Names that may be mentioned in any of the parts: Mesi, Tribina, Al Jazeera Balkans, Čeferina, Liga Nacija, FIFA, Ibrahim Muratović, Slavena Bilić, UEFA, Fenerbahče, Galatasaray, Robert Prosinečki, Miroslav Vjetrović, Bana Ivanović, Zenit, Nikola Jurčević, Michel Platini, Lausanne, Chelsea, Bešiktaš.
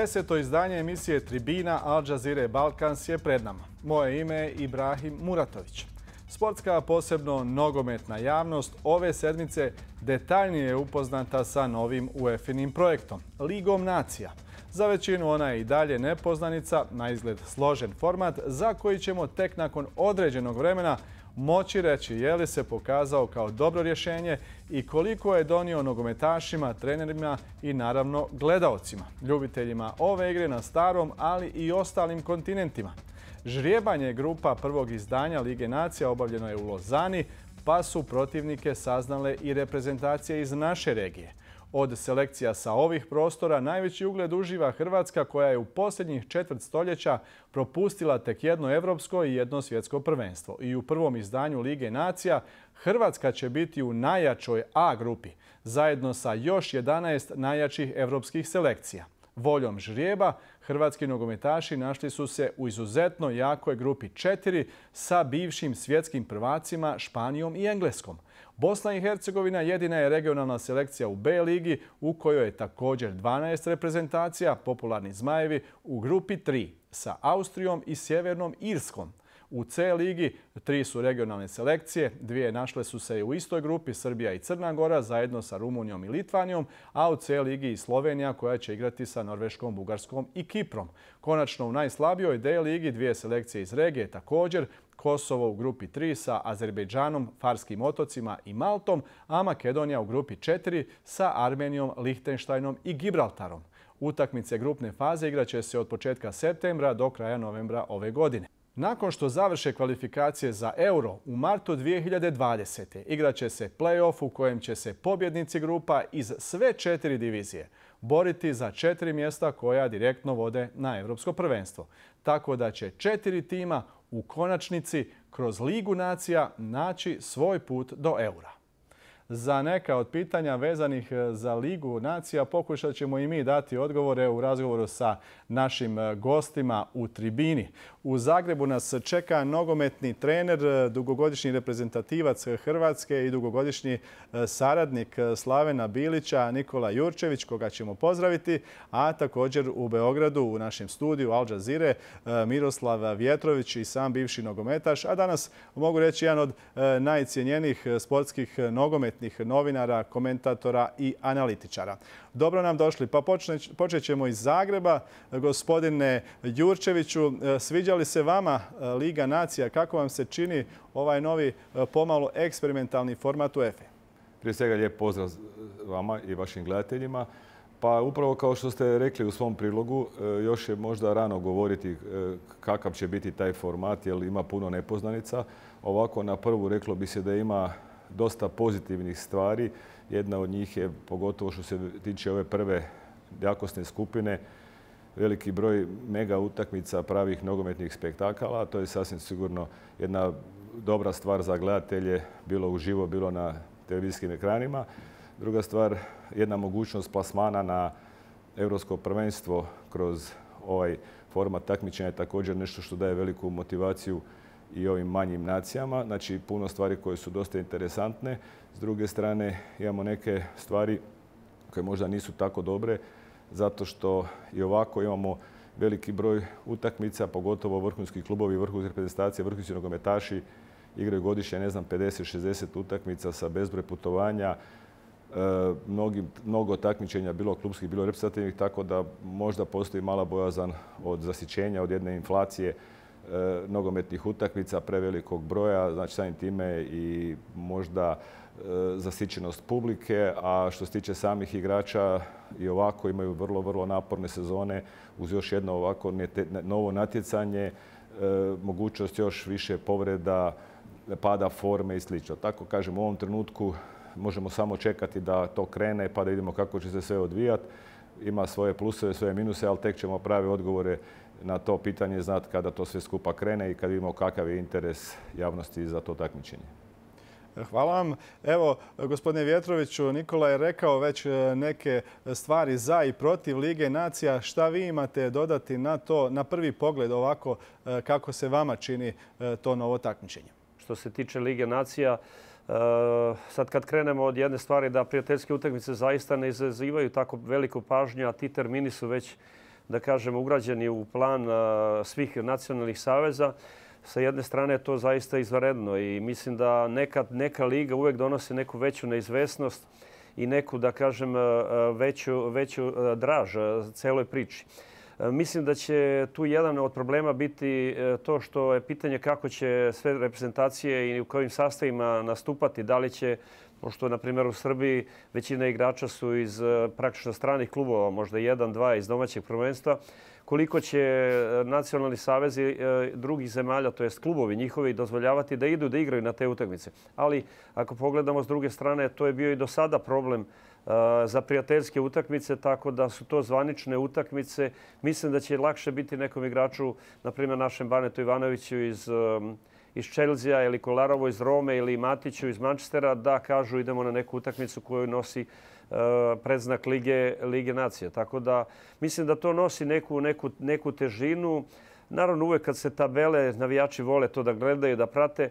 Deseto izdanje emisije Tribina Al Jazeera Balkans je pred nama. Moje ime je Ibrahim Muratović. Sportska, a posebno nogometna javnost ove sedmice detaljnije je upoznata sa novim UEFA-inim projektom, Ligom Nacija. Za većinu ona je i dalje nepoznanica, na izgled složen format za koji ćemo tek nakon određenog vremena moći reći je li se pokazao kao dobro rješenje i koliko je donio nogometašima, trenerima i naravno gledaocima, ljubiteljima ove igre na starom, ali i ostalim kontinentima. Žrijebanje grupa prvog izdanja Lige Nacija obavljeno je u Lausanni, pa su protivnike saznale i reprezentacije iz naše regije. Od selekcija sa ovih prostora najveći ugled uživa Hrvatska koja je u posljednjih četvrt stoljeća propustila tek jedno evropsko i jedno svjetsko prvenstvo. I u prvom izdanju Lige Nacija Hrvatska će biti u najjačoj A grupi zajedno sa još 11 najjačih evropskih selekcija. Voljom žrijeba hrvatski nogometaši našli su se u izuzetno jakoj grupi 4 sa bivšim svjetskim prvacima Španijom i Engleskom. Bosna i Hercegovina jedina je regionalna selekcija u B ligi u kojoj je također 12 reprezentacija, popularni zmajevi, u grupi 3 sa Austrijom i Sjevernom Irskom. U C ligi 3 su regionalne selekcije, 2 našle su se u istoj grupi Srbija i Crna Gora zajedno sa Rumunijom i Litvanijom, a u C ligi i Slovenija koja će igrati sa Norveškom, Bugarskom i Kiprom. Konačno u najslabijoj D ligi 2 selekcije iz regije također, Kosovo u grupi 3 sa Azerbejdžanom, Farskim otocima i Maltom, a Makedonija u grupi 4 sa Armenijom, Lihtenštajnom i Gibraltarom. Utakmice grupne faze igraće se od početka septembra do kraja novembra ove godine. Nakon što završe kvalifikacije za Euro u martu 2020. igraće se play-off u kojem će se pobjednici grupa iz sve 4 divizije boriti za 4 mjesta koja direktno vode na Europsko prvenstvo. Tako da će 4 tima u konačnici kroz Ligu Nacija naći svoj put do Eura. Za neka od pitanja vezanih za Ligu Nacija pokušat ćemo i mi dati odgovore u razgovoru sa našim gostima u Tribini. U Zagrebu nas čeka nogometni trener, dugogodišnji reprezentativac Hrvatske i dugogodišnji saradnik Slavena Bilića, Nikola Jurčević, koga ćemo pozdraviti, a također u Beogradu u našem studiju Al Jazeere Miroslav Vjetrović i sam bivši nogometaš, a danas mogu reći jedan od najcijenjenijih sportskih nogometnih novinara, komentatora i analitičara. Dobro nam došli. Pa počet ćemo iz Zagreba. Gospodine Jurčeviću, sviđa li se vama Liga Nacija? Kako vam se čini ovaj novi pomalo eksperimentalni format UEFA? Prije svega lijep pozdrav vama i vašim gledateljima. Pa upravo kao što ste rekli u svom prilogu, još je možda rano govoriti kakav će biti taj format jer ima puno nepoznanica. Ovako na prvu reklo bi se da ima dosta pozitivnih stvari. Jedna od njih je, pogotovo što se tiče ove prve jakosne skupine, veliki broj mega utakmica pravih nogometnih spektakala. To je sasvim sigurno jedna dobra stvar za gledatelje, bilo uživo, bilo na televizijskim ekranima. Druga stvar, jedna mogućnost plasmana na Europsko prvenstvo kroz ovaj format takmičenja je također nešto što daje veliku motivaciju i ovim manjim nacijama. Znači, puno stvari koje su dosta interesantne. S druge strane, imamo neke stvari koje možda nisu tako dobre zato što i ovako imamo veliki broj utakmica, pogotovo vrhunski klubovi, vrhunske reprezentacije, vrhunski nogometaši igraju godišnje, ne znam, 50-60 utakmica sa bezbroj putovanja, mnogo takmičenja, bilo klubskih, bilo reprezentativnih, tako da možda postoji mala bojazan od zasićenja, od jedne inflacije nogometnih utakmica prevelikog broja, znači samim time i možda zasićenost publike, a što se tiče samih igrača i ovako imaju vrlo naporne sezone uz još jedno ovako novo natjecanje, mogućnost još više povreda, pada forme i sl. Tako kažem, u ovom trenutku možemo samo čekati da to krene pa da vidimo kako će se sve odvijati. Ima svoje plusove, svoje minuse, ali tek ćemo prave odgovore na to pitanje znati kada to sve skupa krene i kad vidimo kakav je interes javnosti za to takmičenje. Hvala vam. Evo, gospodine Vjetroviću, Nikola je rekao već neke stvari za i protiv Lige Nacija. Šta vi imate dodati na to, na prvi pogled ovako kako se vama čini to novo takmičenje? Što se tiče Lige Nacija, sad kad krenemo od jedne stvari da prijateljske utakmice zaista ne izazivaju tako veliku pažnju, a ti termini su već da kažem, ugrađeni u plan svih nacionalnih saveza. Sa jedne strane je to zaista izvanredno i mislim da neka liga uvijek donosi neku veću neizvesnost i neku, da kažem, veću draž celoj priči. Mislim da će tu jedan od problema biti to što je pitanje kako će sve reprezentacije i u kojim sastavima nastupati. Da li će, pošto na primjer u Srbiji većina igrača su iz praktično stranih klubova, možda jedan, dva iz domaćeg prvenstva, koliko će nacionalni savezi drugih zemalja, to jest klubovi njihovi, dozvoljavati da idu da igraju na te utakmice. Ali ako pogledamo s druge strane, to je bio i do sada problem za prijateljske utakmice, tako da su to zvanične utakmice. Mislim da će lakše biti nekom igraču, na primjer našem Banetu Ivanoviću iz Chelsea ili Kolarovu iz Rome ili Matiću iz Manchestera, da kažu idemo na neku utakmicu koju nosi predznak Lige Nacija. Tako da mislim da to nosi neku težinu. Naravno, uvek kad se tabele, navijači vole to da gledaju, da prate.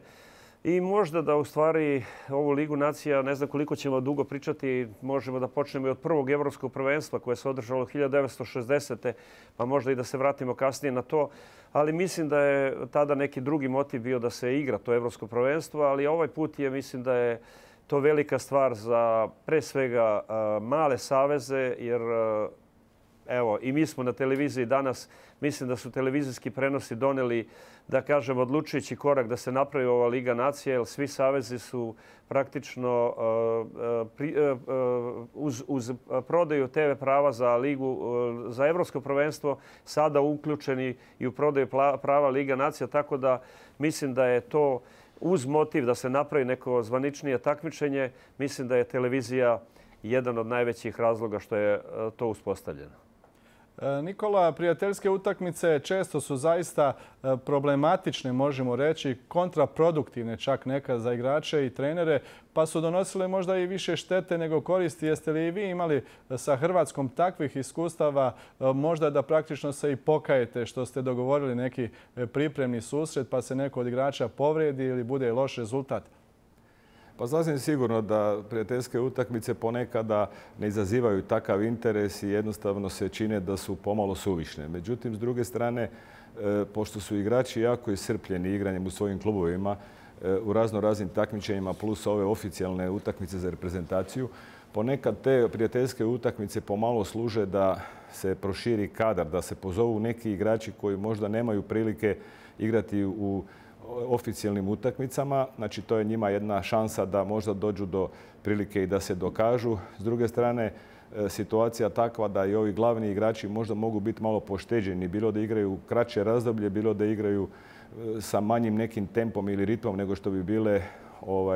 I možda da u stvari ovu Ligu Nacija, ne znam koliko ćemo dugo pričati, možemo da počnemo i od prvog evropskog prvenstva koje se održalo 1960. pa možda i da se vratimo kasnije na to. Ali mislim da je tada neki drugi motiv bio da se igra to evropsko prvenstvo, ali ovaj put je, mislim da je to velika stvar za pre svega male saveze, jer evo, i mi smo na televiziji danas, mislim da su televizijski prenosi doneli, da kažem, odlučujući korak da se napravi ova Liga Nacija, jer svi savezi su praktično uz prodaju TV prava za ligu, za evropsko prvenstvo, sada uključeni i u prodaju prava Liga Nacija, tako da mislim da je to uz motiv da se napravi neko zvaničnije takmičenje, mislim da je televizija jedan od najvećih razloga što je to uspostavljeno. Nikola, prijateljske utakmice često su zaista problematične, možemo reći, kontraproduktivne čak neka za igrače i trenere, pa su donosile možda i više štete nego koristi. Jeste li i vi imali sa Hrvatskom takvih iskustava, možda da praktično se i pokajete što ste dogovorili neki pripremni susret pa se neko od igrača povrijedi ili bude loš rezultat? Pa sasvim sigurno da prijateljske utakmice ponekada ne izazivaju takav interes i jednostavno se čine da su pomalo suvišne. Međutim, s druge strane, pošto su igrači jako iscrpljeni igranjem u svojim klubovima, u raznoraznim takmičenjima plus ove oficijalne utakmice za reprezentaciju, ponekad te prijateljske utakmice pomalo služe da se proširi kadar, da se pozovu neki igrači koji možda nemaju prilike igrati u oficijalnim utakmicama. Znači, to je njima jedna šansa da možda dođu do prilike i da se dokažu. S druge strane, situacija takva da i ovi glavni igrači možda mogu biti malo pošteđeni, bilo da igraju kraće razdoblje, bilo da igraju sa manjim nekim tempom ili ritmom nego što bi bile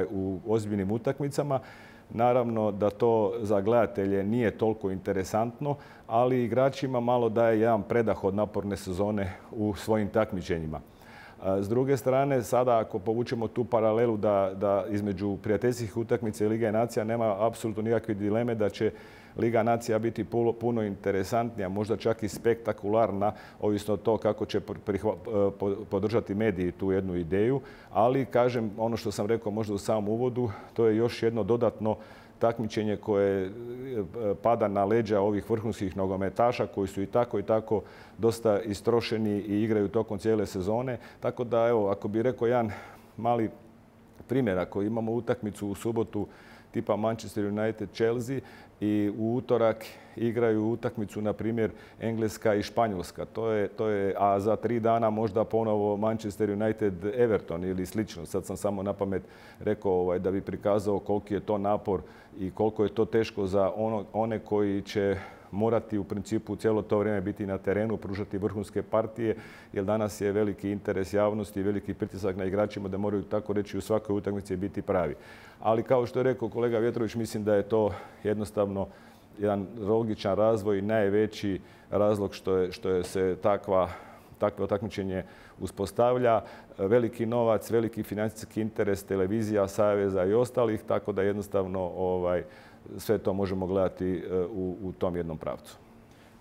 u ozbiljnim utakmicama. Naravno da to za gledatelje nije toliko interesantno, ali igračima malo daje jedan predah od naporne sezone u svojim takmičenjima. S druge strane, sada ako povučemo tu paralelu da između prijateljskih utakmica i Liga Nacija nema apsolutno nikakve dileme da će Liga Nacija biti puno interesantnija, možda čak i spektakularna, ovisno od to kako će podržati mediji tu jednu ideju. Ali, kažem, ono što sam rekao možda u samom uvodu, to je još jedno dodatno takmičenje koje pada na leđa ovih vrhunskih nogometaša koji su i tako dosta istrošeni i igraju tokom cijele sezone. Tako da, evo, ako bih rekao jedan mali primjer, ako imamo utakmicu u subotu tipa Manchester United-Chelsea i u utorak igraju utakmicu, na primjer, Engleska i Španjolska. A za 3 dana možda ponovo Manchester United-Everton ili slično. Sad sam samo na pamet rekao da bi prikazao koliki je to napor i koliko je to teško za one koji će morati u principu cijelo to vrijeme biti na terenu, pružati vrhunske partije, jer danas je veliki interes javnosti i veliki pritisak na igračima da moraju, tako reći, u svakoj utakmici biti pravi. Ali kao što je rekao kolega Vjetrović, mislim da je to jednostavno jedan logičan razvoj i najveći razlog što se takvo takmičenje uspostavlja. Veliki novac, veliki financijski interes televizija, saveza i ostalih, tako da jednostavno sve to možemo gledati u tom jednom pravcu.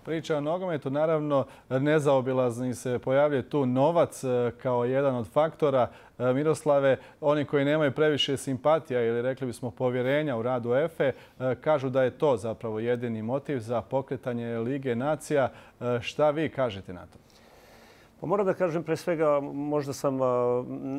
Priča o nogometu, naravno, nezaobilazni se pojavljuje tu novac kao jedan od faktora. Miroslave, oni koji nemaju previše simpatija ili rekli bismo povjerenja u radu UEFA, kažu da je to zapravo jedini motiv za pokretanje Lige Nacija. Šta vi kažete na to? Moram da kažem, pre svega, možda sam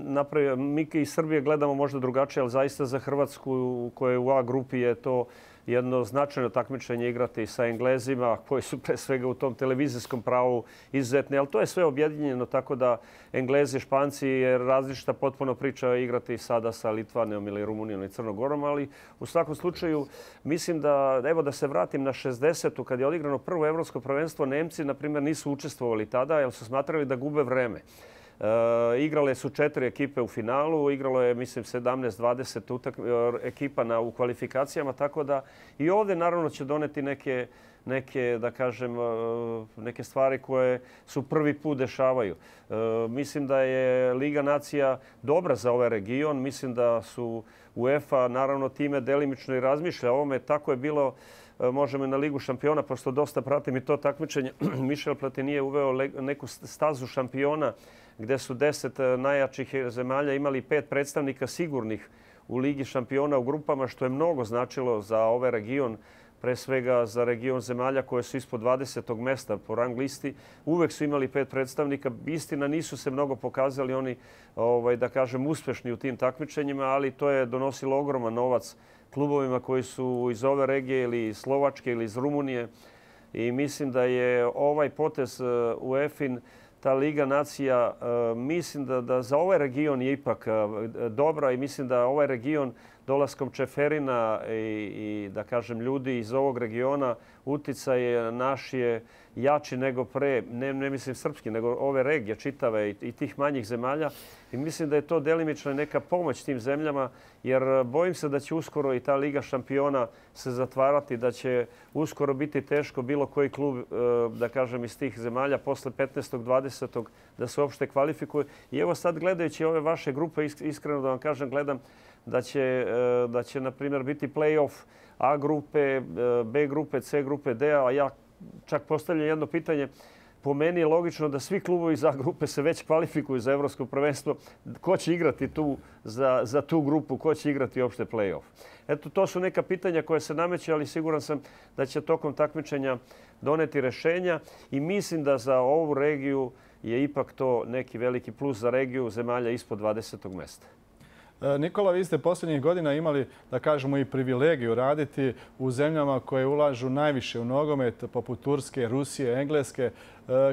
napravio, mi iz Srbije gledamo možda drugačije, ali zaista za Hrvatsku koja je u A grupi je to jedno značajno takmičenje igrati sa Englezima koji su pre svega u tom televizijskom pravu izuzetni, ali to je sve objedinjeno tako da Englezi, Španci je različita potpuno priča igrati sada sa Litvanijom ili Rumunijom i Crnogorom, ali u svakom slučaju mislim da, evo da se vratim na 60. kad je odigrano prvo evropsko prvenstvo, Nemci, na primjer, nisu učestvovali tada jer su smatrali da gube vreme. Igrale su 4 ekipe u finalu, igralo je, mislim, 17-20 ekipa u kvalifikacijama, tako da i ovdje naravno će doneti neke stvari koje su prvi put dešavaju. Mislim da je Liga Nacija dobra za ovaj region, mislim da su UEFA naravno time delimično i razmišlja o ovome. Tako je bilo, možemo i na Ligu šampiona, pošto dosta pratim i to takmičenje. Michel Platini je uveo neku stazu šampiona gdje su 10 najjačih zemalja imali 5 predstavnika sigurnih u Ligi šampiona u grupama, što je mnogo značilo za ovaj region, pre svega za region zemalja koje su ispod 20. mesta po rang listi. Uvek su imali 5 predstavnika. Istina, nisu se mnogo pokazali oni, da kažem, uspešni u tim takmičenjima, ali to je donosilo ogroman novac klubovima koji su iz ove regije ili iz Slovačke ili iz Rumunije. I mislim da je ovaj potez UEFA-in, ta Liga Nacija, mislim da za ovaj region je ipak dobra i mislim da ovaj region dolaskom Čeferina i da kažem ljudi iz ovog regiona, uticaj naš je jači nego pre, ne mislim srpski, nego ove regije čitave i tih manjih zemalja. I mislim da je to delimično neka pomoć tim zemljama, jer bojim se da će uskoro i ta Liga šampiona se zatvarati, da će uskoro biti teško bilo koji klub, da kažem, iz tih zemalja posle 15. 20. da se uopšte kvalifikuje. I evo sad gledajući ove vaše grupe, iskreno da vam kažem, gledam da će na primjer biti play-off A grupe, B grupe, C grupe, D, a ja čak postavljam jedno pitanje. Po meni je logično da svi klubovi iz A grupe se već kvalifikuju za evropsko prvenstvo. Ko će igrati tu za tu grupu, ko će igrati uopšte play-off? Eto, to su neka pitanja koje se nameću, ali siguran sam da će tokom takmičenja doneti rešenja i mislim da za ovu regiju je ipak to neki veliki plus za regiju zemalja ispod 20. mesta. Nikola, vi ste posljednjih godina imali, da kažemo, i privilegiju raditi u zemljama koje ulažu najviše u nogomet, poput Turske, Rusije, Engleske.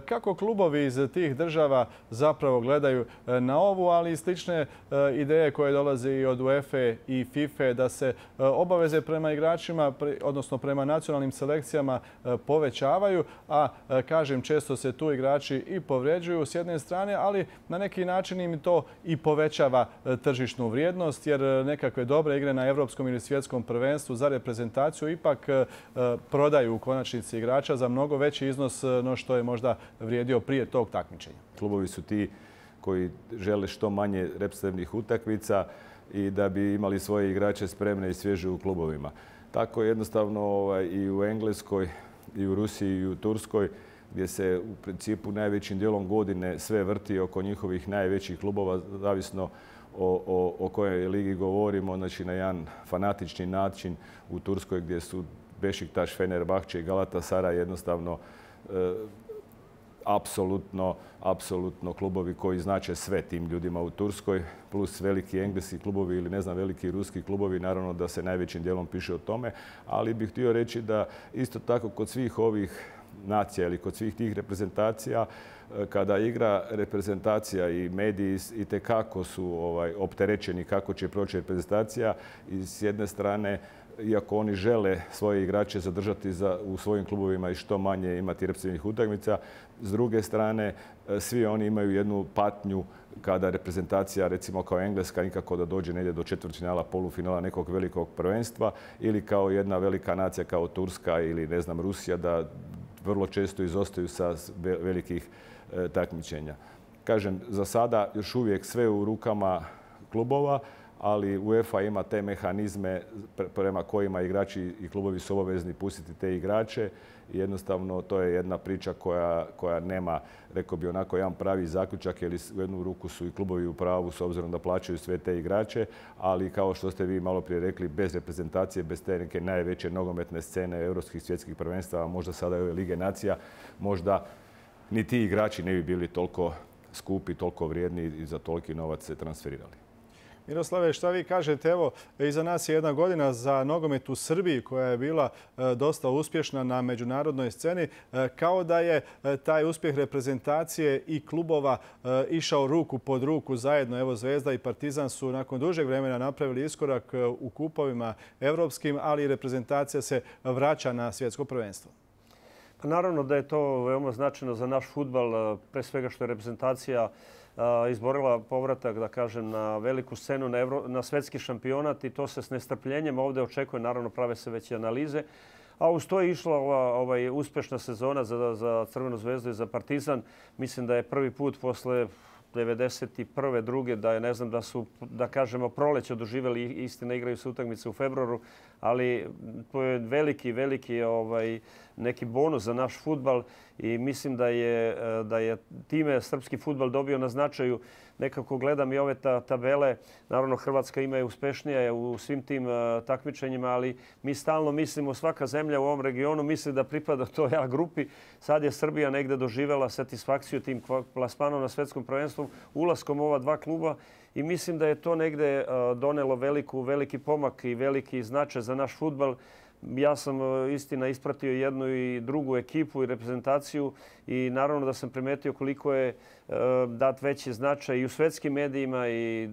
Kako klubovi iz tih država zapravo gledaju na ovu, ali i slične ideje koje dolaze i od UEFA i FIFA, da se obaveze prema igračima, odnosno prema nacionalnim selekcijama, povećavaju, a, kažem, često se tu igrači i povređuju s jedne strane, ali na neki način im to i povećava tržišnu vrijednost, jer nekakve dobre igre na evropskom ili svjetskom prvenstvu za reprezentaciju ipak prodaju u konačnici igrača za mnogo veći iznos no što je možda vrijedio prije tog takmičenja. Klubovi su ti koji žele što manje reprezentativnih utakmica i da bi imali svoje igrače spremne i svježe u klubovima. Tako jednostavno i u Engleskoj, i u Rusiji, i u Turskoj, gdje se u principu najvećim dijelom godine sve vrti oko njihovih najvećih klubova, zavisno o kojoj ligi govorimo, znači na jedan fanatični način u Turskoj gdje su Bešiktaš, Fenerbahče i Galatasaray jednostavno apsolutno klubovi koji znače sve tim ljudima u Turskoj, plus veliki engleski klubovi ili ne znam, veliki ruski klubovi, naravno da se najvećim dijelom piše o tome, ali bih htio reći da isto tako kod svih ovih nacija ili kod svih tih reprezentacija, kada igra reprezentacija i mediji itekako su opterećeni kako će proći reprezentacija i s jedne strane, iako oni žele svoje igrače zadržati u svojim klubovima i što manje imati reprezentativnih utakmica, s druge strane, svi oni imaju jednu patnju kada reprezentacija, recimo kao Engleska, nikako da dođe negdje do četvrtfinala, polufinala nekog velikog prvenstva ili kao jedna velika nacija kao Turska ili ne znam Rusija, da vrlo često izostaju sa velikih takmičenja. Kažem, za sada još uvijek sve u rukama klubova, ali UEFA ima te mehanizme prema kojima igrači i klubovi su obavezni pustiti te igrače. Jednostavno, to je jedna priča koja nema, rekao bi, onako jedan pravi zaključak, jer u jednu ruku su i klubovi u pravu s obzirom da plaćaju sve te igrače, ali kao što ste vi malo prije rekli, bez reprezentacije, bez te neke najveće nogometne scene europskih svjetskih prvenstava, možda sada i ove Lige Nacija, možda ni ti igrači ne bi bili toliko skupi, toliko vrijedni i za toliki novac se transferirali. Miroslave, šta vi kažete? Evo, iza nas je jedna godina za nogomet u Srbiji koja je bila dosta uspješna na međunarodnoj sceni. Kao da je taj uspjeh reprezentacije i klubova išao ruku pod ruku zajedno. Evo, Zvezda i Partizan su nakon dužeg vremena napravili iskorak u kupovima evropskim, ali i reprezentacija se vraća na svjetsko prvenstvo. Naravno da je to veoma značajno za naš futbal, pre svega što je reprezentacija izborila povratak, da kažem, na veliku scenu, na svetski šampionat, i to se s nestrpljenjem ovdje očekuje. Naravno, prave se već i analize. A uz to je išla ova uspješna sezona za Crvenu zvezdu i za Partizan. Mislim da je prvi put posle 1991. druge, da su, da kažemo, proleće doživjeli, istina, igraju se utakmice u februaru, ali to je veliki neki bonus za naš fudbal i mislim da je time srpski fudbal dobio na značaju. Nekako gledam i ove tabele. Naravno, Hrvatska ima je uspešnija u svim tim takmičenjima, ali mi stalno mislimo, svaka zemlja u ovom regionu misli da pripada toj A grupi. Sad je Srbija negde doživjela satisfakciju tim plasmanom na svetskom prvenstvu, ulaskom ova dva kluba, i mislim da je to negde donelo veliki pomak i veliki značaj za naš fudbal. Ja sam, istina, ispratio jednu i drugu ekipu i reprezentaciju i naravno da sam primetio koliko je dat veći značaj i u svetskim medijima i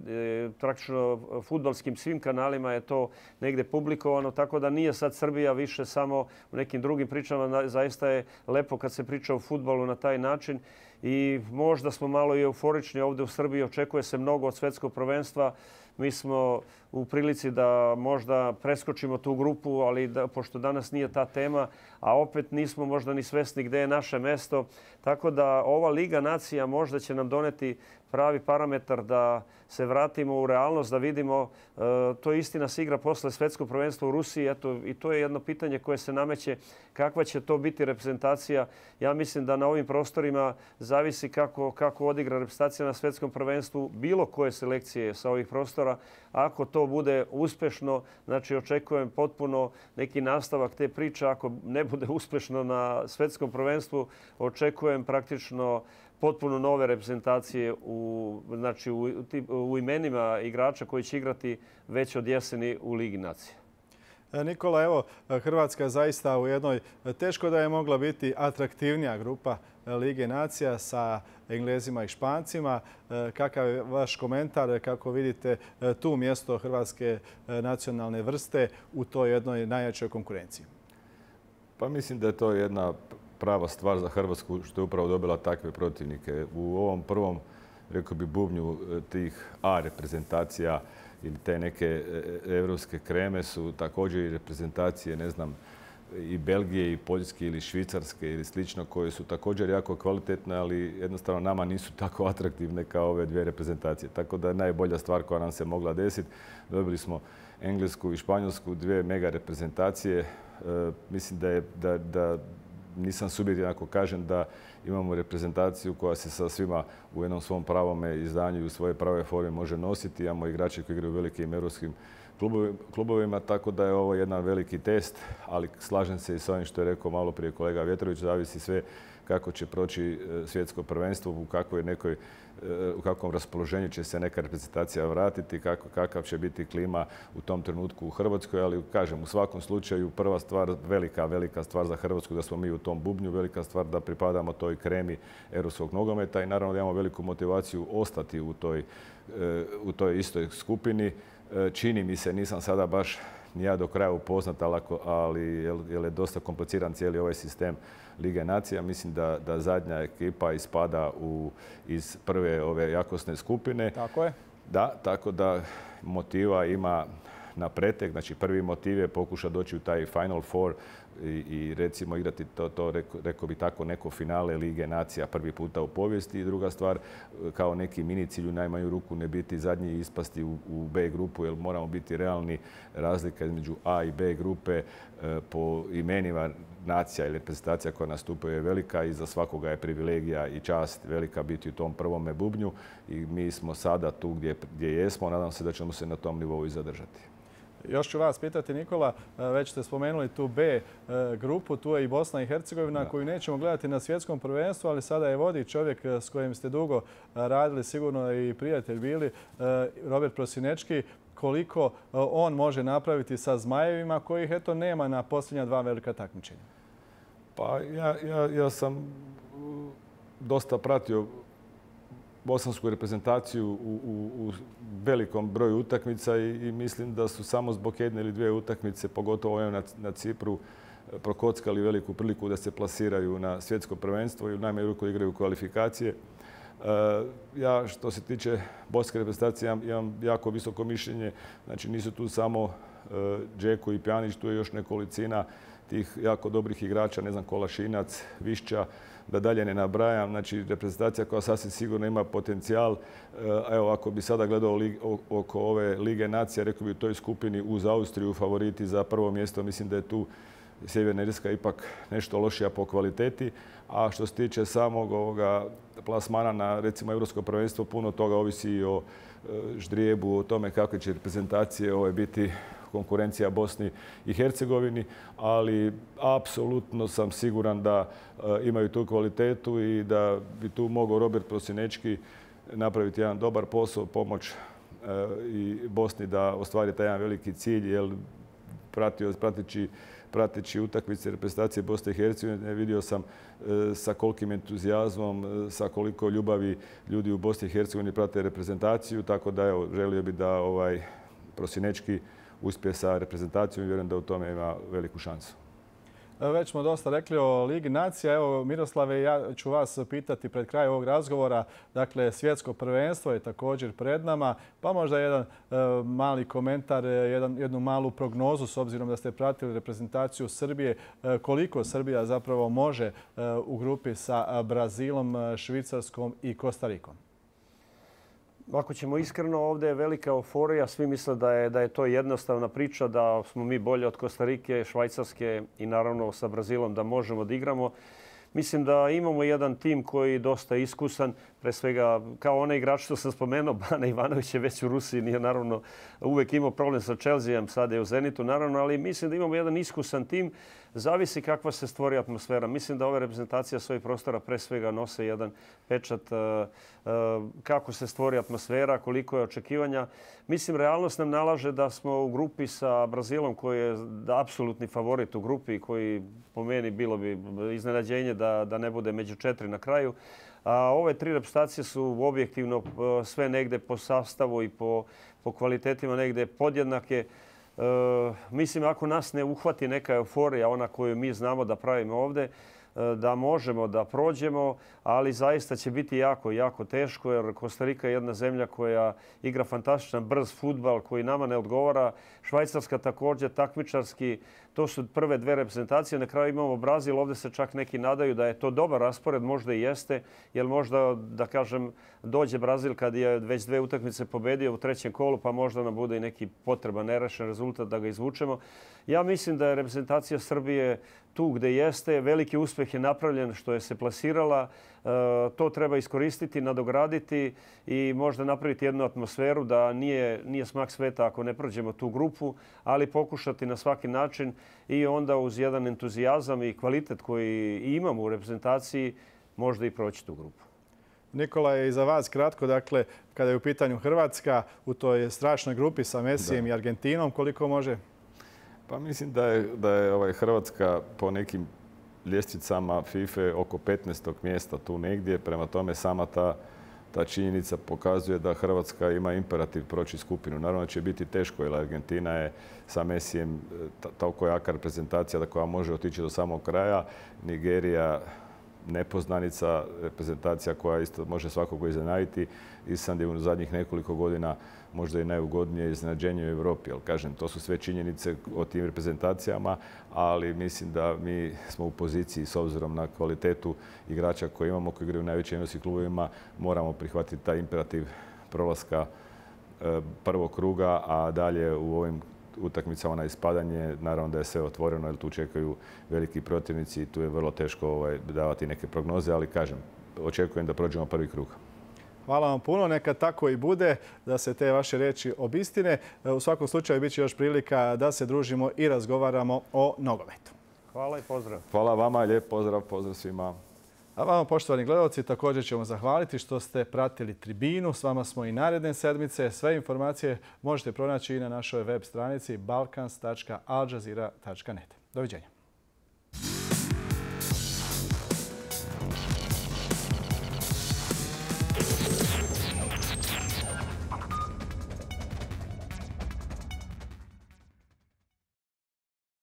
praktično fudbalskim svim kanalima je to negde publikovano, tako da nije sad Srbija više samo u nekim drugim pričama. Zaista je lepo kad se priča o fudbalu na taj način. I možda smo malo i euforični ovdje u Srbiji, očekuje se mnogo od svetskog prvenstva. Mi smo u prilici da možda preskočimo tu grupu, ali pošto danas nije ta tema, a opet nismo možda ni svesni gdje je naše mesto. Tako da ova Liga Nacija možda će nam doneti pravi parametar da se vratimo u realnost, da vidimo. To je, istina, se igra posle svetskog prvenstva u Rusiji. Eto, i to je jedno pitanje koje se nameće, kakva će to biti reprezentacija. Ja mislim da na ovim prostorima zavisi kako odigra reprezentacija na svetskom prvenstvu bilo koje selekcije sa ovih prostora. Ako to bude uspešno, znači očekujem potpuno neki nastavak te priče. Ako ne bude uspešno na svetskom prvenstvu, očekujem praktično potpuno nove reprezentacije u imenima igrača koji će igrati već od jeseni u Ligi Nacija. Nikola, evo, Hrvatska zaista u jednoj, teško da je mogla biti atraktivnija grupa Lige Nacija sa Englezima i Špancima. Kakav je vaš komentar, kako vidite tu mjesto hrvatske nacionalne vrste u toj jednoj najjačoj konkurenciji? Pa mislim da je to jedna prava stvar za Hrvatsku što je upravo dobila takve protivnike. U ovom prvom, rekao bi, bubnju tih A reprezentacija ili te neke evropske kreme su također i reprezentacije, ne znam, i Belgije, i Poljske, ili Švicarske, ili slično, koje su također jako kvalitetne, ali jednostavno nama nisu tako atraktivne kao ove dvije reprezentacije. Tako da je najbolja stvar koja nam se mogla desiti. Dobili smo Englesku i Španjolsku, dvije mega reprezentacije. Mislim da nisam subjektivan ako kažem da imamo reprezentaciju koja se sa svima u jednom svom pravome izdanju i u svoje prave forme može nositi. Imamo igrače koji igraju u velikim europskim klubovima, tako da je ovo jedan veliki test, ali slažem se i s onim što je rekao malo prije kolega Vjetrović, zavisi sve kako će proći svjetsko prvenstvo, u kakvom raspoloženju će se neka reprezentacija vratiti, kakav će biti klima u tom trenutku u Hrvatskoj. Ali, kažem, u svakom slučaju prva stvar, velika stvar za Hrvatsku da smo mi u tom bubnju, velika stvar da pripadamo toj kremi europskog nogometa i naravno da imamo veliku motivaciju ostati u toj istoj skupini. Čini mi se, nisam sada baš ni ja do kraja upoznat, ali je dosta kompliciran cijeli ovaj sistem Lige Nacija. Mislim da zadnja ekipa ispada iz prve ove jakosne skupine. Tako je. Da, tako da motiva ima na pretek. Znači, prvi motiv je pokušati doći u taj Final Four i recimo igrati to, rekao bi tako, neko finale Lige Nacija prvi puta u povijesti. I druga stvar, kao neki mini cilj u najmanju ruku ne biti zadnji i ispasti u B grupu, jer moramo biti realni, razlika između A i B grupe po imenima nacija ili reprezentacija koja nastupaju je velika i za svakoga je privilegija i čast velika biti u tom prvome bubnju i mi smo sada tu gdje jesmo. Nadam se da ćemo se na tom nivou i zadržati. Još ću vas pitati, Nikola, već ste spomenuli tu B grupu, tu je i Bosna i Hercegovina koju nećemo gledati na svjetskom prvenstvu, ali sada je vodi čovjek s kojim ste dugo radili, sigurno i prijatelj bili, Robert Prosinečki. Koliko on može napraviti sa Zmajevima kojih eto nema na posljednja dva velika takmičenja? Pa ja sam dosta pratio bosansku reprezentaciju u velikom broju utakmica i mislim da su samo zbog jedne ili dvije utakmice, pogotovo ove na Cipru, prokockali veliku priliku da se plasiraju na svjetsko prvenstvo i u najmanju ruku igraju kvalifikacije. Ja, što se tiče bosanske reprezentacije, imam jako visoko mišljenje. Znači, nisu tu samo Đeko i Pjanić, tu je još nekolicina tih jako dobrih igrača, ne znam, Kolašinac, Višća, da dalje ne nabrajam. Znači, reprezentacija koja sasvim sigurno ima potencijal. Evo, ako bi sada gledao oko ove Lige Nacija, rekao bi u toj skupini uz Austriju favoriti za prvo mjesto. Mislim da je tu Sjeverna Irska ipak nešto lošija po kvaliteti. A što se tiče samog ovoga plasmana na, recimo, Evropsko prvenstvo, puno toga ovisi i o ždrijebu, o tome kakve će reprezentacije biti konkurencija Bosni i Hercegovini, ali apsolutno sam siguran da imaju tu kvalitetu i da bi tu mogao Robert Prosinečki napraviti jedan dobar posao, pomoć i Bosni da ostvari taj jedan veliki cilj, jer prateći utakmice reprezentacije Bosne i Hercegovine, vidio sam sa kolikim entuzijazmom, sa koliko ljubavi ljudi u Bosni i Hercegovini prate reprezentaciju, tako da želio bi da Prosinečki uspije sa reprezentacijom i vjerujem da u tome ima veliku šansu. Već smo dosta rekli o Ligi Nacija. Evo, Miroslave, ja ću vas pitati pred kraj ovog razgovora. Dakle, svjetsko prvenstvo je također pred nama. Pa možda jedan mali komentar, jednu malu prognozu s obzirom da ste pratili reprezentaciju Srbije. Koliko Srbija zapravo može u grupi sa Brazilom, Švicarskom i Kostarikom? Ako ćemo iskreno, ovdje je velika euforija. Svi misle da je to jednostavna priča, da smo mi bolje od Kostarike, Švajcarske i naravno sa Brazilom da možemo da igramo. Mislim da imamo jedan tim koji je dosta iskusan. Pre svega, kao onaj igrač što sam spomenuo, Bana Ivanović je već u Rusiji, nije naravno uvijek imao problem sa Chelsea-om, sada je u Zenitu, naravno, ali mislim da imamo jedan iskusan tim. Zavisi kakva se stvori atmosfera. Mislim da ova reprezentacija svojih prostora pre svega nose jedan pečat kako se stvori atmosfera, koliko je očekivanja. Mislim, realnost nam nalaže da smo u grupi sa Brazilom koji je apsolutni favorit u grupi i koji po meni bilo bi iznenađenje da ne bude među četiri na kraju. A ove tri reprezentacije su objektivno sve negde po sastavu i po kvalitetima negde podjednake. Mislim, ako nas ne uhvati neka euforija, ona koju mi znamo da pravimo ovdje, da možemo da prođemo, ali zaista će biti jako, jako teško jer Kostarika je jedna zemlja koja igra fantastičan brz futbal koji nama ne odgovara. Švajcarska također, takmičarski. To su prve dve reprezentacije. Na kraju imamo Brazil. Ovdje se čak neki nadaju da je to dobar raspored. Možda i jeste, jer možda, da kažem, dođe Brazil kad je već dve utakmice pobedio u trećem kolu, pa možda nam bude i neki potreban, nerešen rezultat da ga izvučemo. Ja mislim da je reprezentacija Srbije tu gdje jeste. Veliki uspjeh je napravljen što je se plasirala. To treba iskoristiti, nadograditi i možda napraviti jednu atmosferu da nije smak sveta ako ne prođemo tu grupu, ali pokušati na svaki način i onda uz jedan entuzijazam i kvalitet koji imamo u reprezentaciji možda i proći tu grupu. Nikola, je i za vas kratko, dakle, kada je u pitanju Hrvatska u toj strašnoj grupi sa Mesijem i Argentinom, koliko može? Pa mislim da je Hrvatska po nekim ljestvicama FIFA oko 15. mjesta tu negdje. Prema tome, sama ta činjenica pokazuje da Hrvatska ima imperativ proći skupinu. Naravno će biti teško, jer Argentina je sa Mesijem tako jaka reprezentacija da koja može otići do samog kraja. Nigerija nepoznanica, reprezentacija koja isto može svakog iznenaditi. Island je u zadnjih nekoliko godina možda i najugodnije iznenađenje u Evropi. Kažem, to su sve činjenice o tim reprezentacijama, ali mislim da mi smo u poziciji, s obzirom na kvalitetu igrača koje imamo, koji igraju u najvećim evropskim klubovima, moramo prihvatiti taj imperativ prolaska prvog kruga, a dalje u ovim utakmicama na ispadanje, naravno da je sve otvoreno jer tu čekaju veliki protivnici i tu je vrlo teško davati neke prognoze, ali kažem, očekujem da prođemo prvi krug. Hvala vam puno, neka tako i bude, da se te vaše riječi obistine. U svakom slučaju bit će još prilika da se družimo i razgovaramo o nogometu. Hvala i pozdrav. Hvala vama, lijep pozdrav, pozdrav svima. A vama, poštovani gledalci, također ćemo zahvaliti što ste pratili Tribinu. S vama smo i naredne sedmice. Sve informacije možete pronaći i na našoj web stranici balkans.aljazeera.net. Doviđenja.